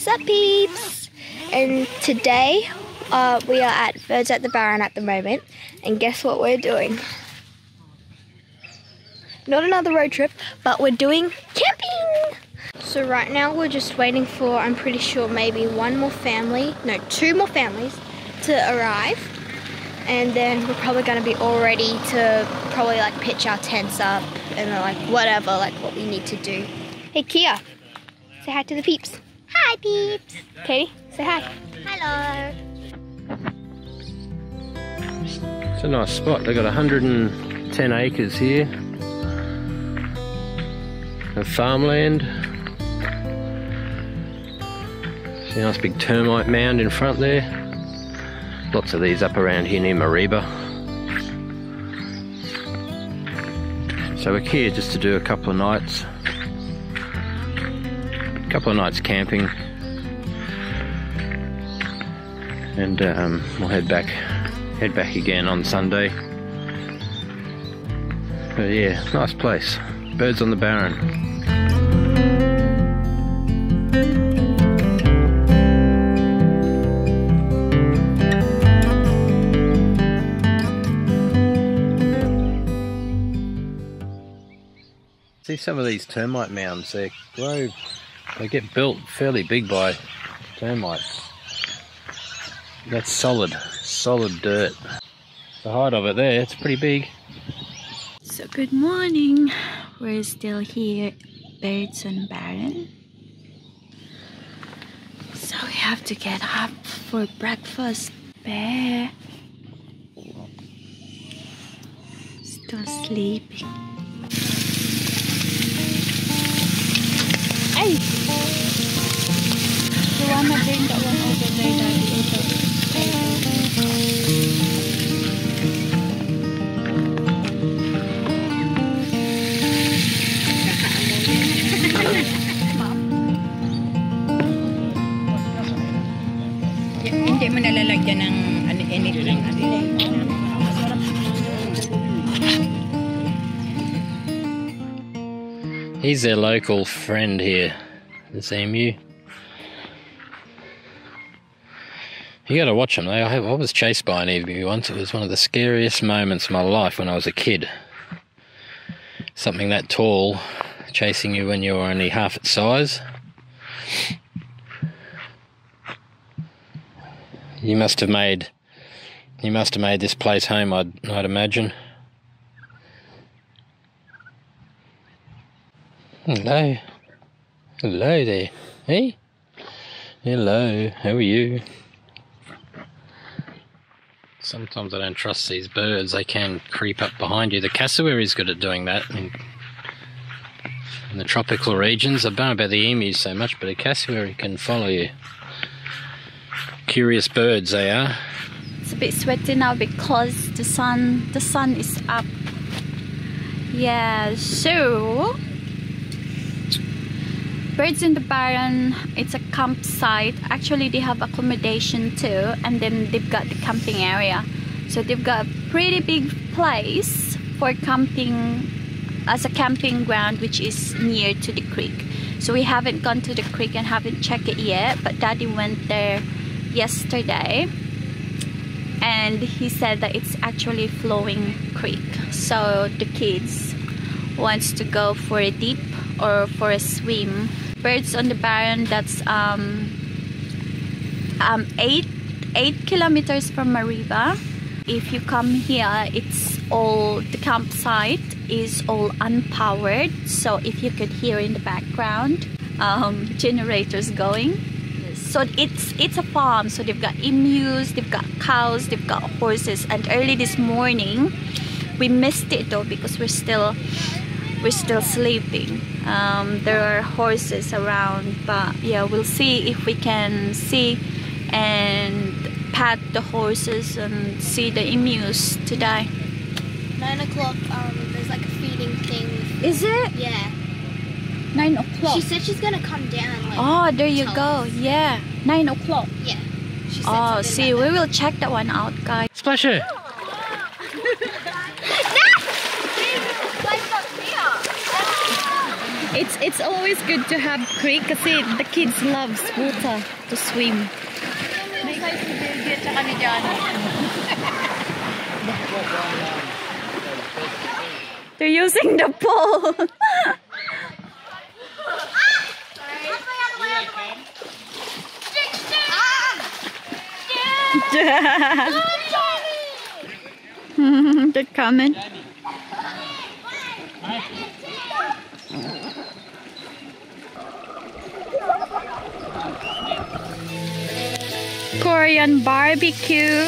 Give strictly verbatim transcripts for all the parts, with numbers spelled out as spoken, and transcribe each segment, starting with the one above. What's up, peeps? And today uh, we are at Birds at the Barron at the moment, and guess what we're doing? Not another road trip, but we're doing camping! So right now we're just waiting for, I'm pretty sure, maybe one more family, no, two more families to arrive. And then we're probably going to be all ready to probably like pitch our tents up and like whatever, like what we need to do. Hey Kia, say hi to the peeps. Hi peeps. Katie, say hi. Hello. It's a nice spot. They've got one hundred and ten acres here of farmland. See a nice big termite mound in front there. Lots of these up around here near Mareeba. So we're here just to do a couple of nights. A couple of nights camping. And um, we'll head back, head back again on Sunday. But yeah, nice place. Birds on the Barron. See some of these termite mounds, they grow, they get built fairly big by termites. That's solid, solid dirt. The height of it there, it's pretty big. So good morning, we're still here at Birds on the Barron. So we have to get up for breakfast. Bear, still sleeping. Hey! The one that didn't get one over there, that is also. Hindi mo nalalagyan ng anything. He's their local friend here, this emu. You gotta watch them. I was chased by an emu once. It was one of the scariest moments of my life when I was a kid. Something that tall chasing you when you were only half its size. You must have made, you must have made this place home, I'd, I'd imagine. Hello. Hello there. Hey? Hello. How are you? Sometimes I don't trust these birds. They can creep up behind you. The cassowary's good at doing that. In, in the tropical regions. I don't know about the emus so much, but a cassowary can follow you. Curious birds they are. It's a bit sweaty now because the sun, the sun is up. Yeah, so... Birds in the Barron, it's a campsite. Actually, they have accommodation too, and then they've got the camping area. So they've got a pretty big place for camping, as a camping ground, which is near to the creek. So we haven't gone to the creek and haven't checked it yet, but Daddy went there yesterday and he said that it's actually flowing creek. So the kids wants to go for a dip or for a swim. Birds on the Barron, that's um, um, eight, eight kilometers from Mareeba. If you come here, it's all, the campsite is all unpowered. So if you could hear in the background, um, generators going. So it's, it's a farm, so they've got emus, they've got cows, they've got horses. And early this morning, we missed it though because we're still, we're still sleeping. Um, there are horses around, but yeah, we'll see if we can see and pat the horses and see the emus today. nine o'clock, um, there's like a feeding thing. Is it? Yeah. nine o'clock? She said she's gonna come down. Like, oh, there you go. Us. Yeah. nine o'clock? Yeah. She said oh, see, we that. will check that one out, guys. Splasher! No! Why is that here? It's it's always good to have creek kasi the kids love water to swim. They're using the pole. They're coming. Korean barbecue.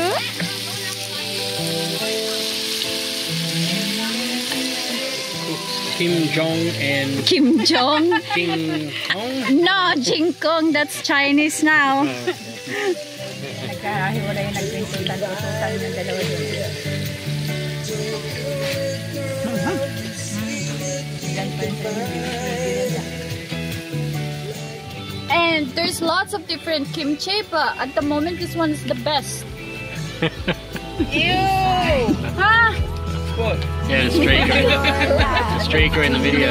Kim Jong and Kim Jong. Jing Kong? No, Jing Kong. That's Chinese now. And there's lots of different kimchi, but at the moment this one is the best. Ew! Huh? What? Yeah, the streaker. The streaker in the video.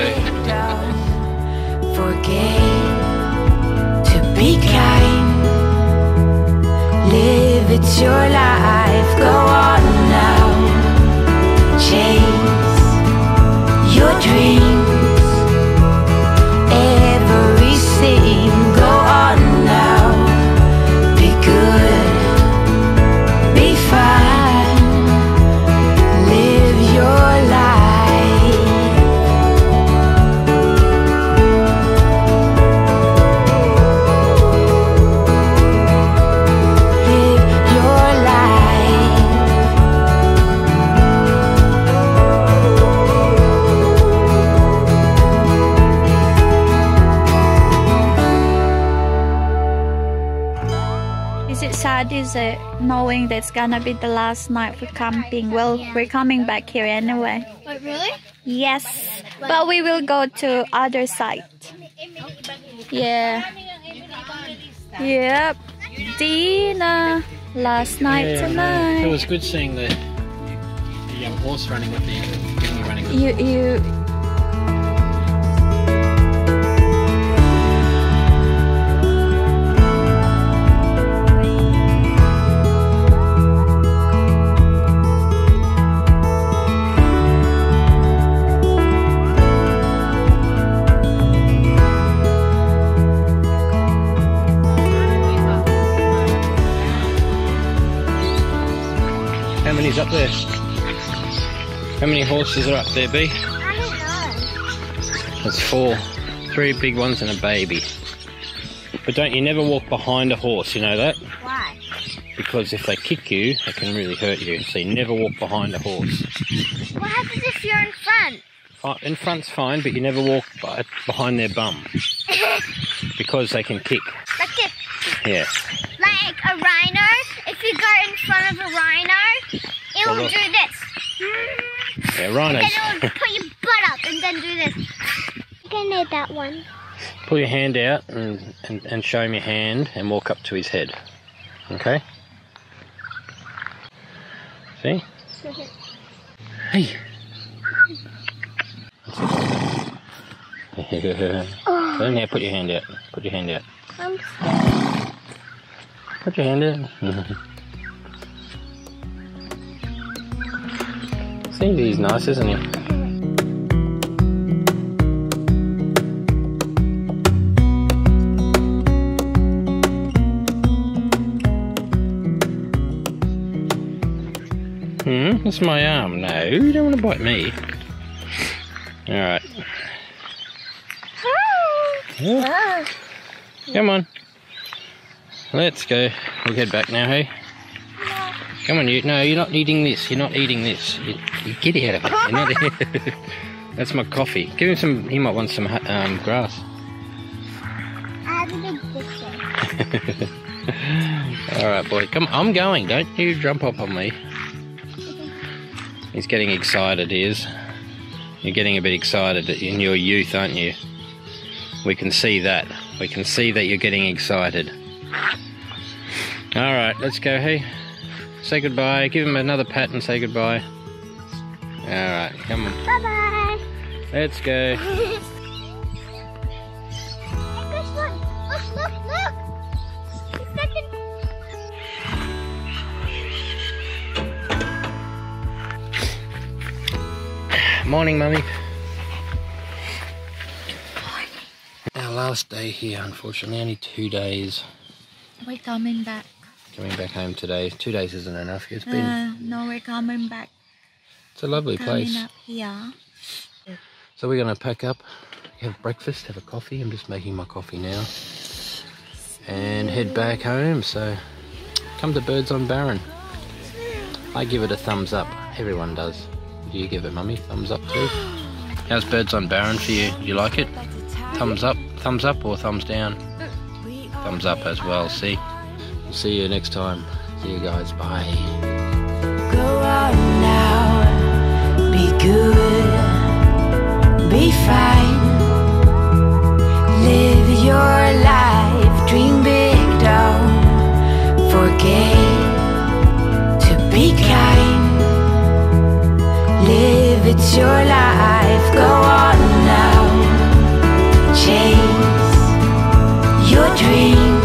Forget to be kind. Live it's your life. Go on now. Chase your dreams. Is it knowing that it's gonna be the last night for camping? Well, we're coming back here anyway. Wait, really? Yes, but we will go to other side. Yeah. Yep. Dinner last night yeah, tonight. Uh, it was good seeing the, the young horse running with the young running. With you you. Up there. How many horses are up there, B? I don't know. That's four. Three big ones and a baby. But don't you never walk behind a horse, you know that? Why? Because if they kick you, they can really hurt you. So you never walk behind a horse. What happens if you're in front? Uh, in front's fine, but you never walk by, behind their bum. Because they can kick. Like this? Yeah. Like a rhino? If you go in front of a rhino, it will do this. Yeah, rhinos. And then it will put your butt up and then do this. I can do that one. Pull your hand out and, and, and show him your hand and walk up to his head. Okay? See? Hey! Oh. So now put your hand out. Put your hand out. I'm scared. Put your hand out. I think he's nice, isn't he? Hmm, that's my arm. No, you don't want to bite me. Alright. Yeah. Come on. Let's go. We'll head back now, hey? Come on, you. No, you're not eating this. You're not eating this. You, you get out of it. Not, that's my coffee. Give him some. He might want some um, grass. I have a big picture. All right, boy. Come. I'm going. Don't you jump up on me. He's getting excited. He is. You're getting a bit excited in your youth, aren't you? We can see that. We can see that you're getting excited. All right. Let's go. Hey. Say goodbye, give him another pat and say goodbye. Alright, come on. Bye bye. Let's go. Morning, Mummy. Our last day here, unfortunately, only two days. We're coming back. Coming back home today. Two days isn't enough. It's been. Uh, no, we're coming back. It's a lovely coming place. Up here. So we're going to pack up, have breakfast, have a coffee. I'm just making my coffee now. And head back home. So come to Birds on Barron. I give it a thumbs up. Everyone does. Do you give it, Mummy? Thumbs up too? How's Birds on Barron for you? You like it? Thumbs up? Thumbs up or thumbs down? Thumbs up as well, see? We'll see you next time. See you guys. Bye. Go out now. Be good. Be fine, live your life, dream big, don't forget to be kind, live, it's your life, go on now, chase your dreams.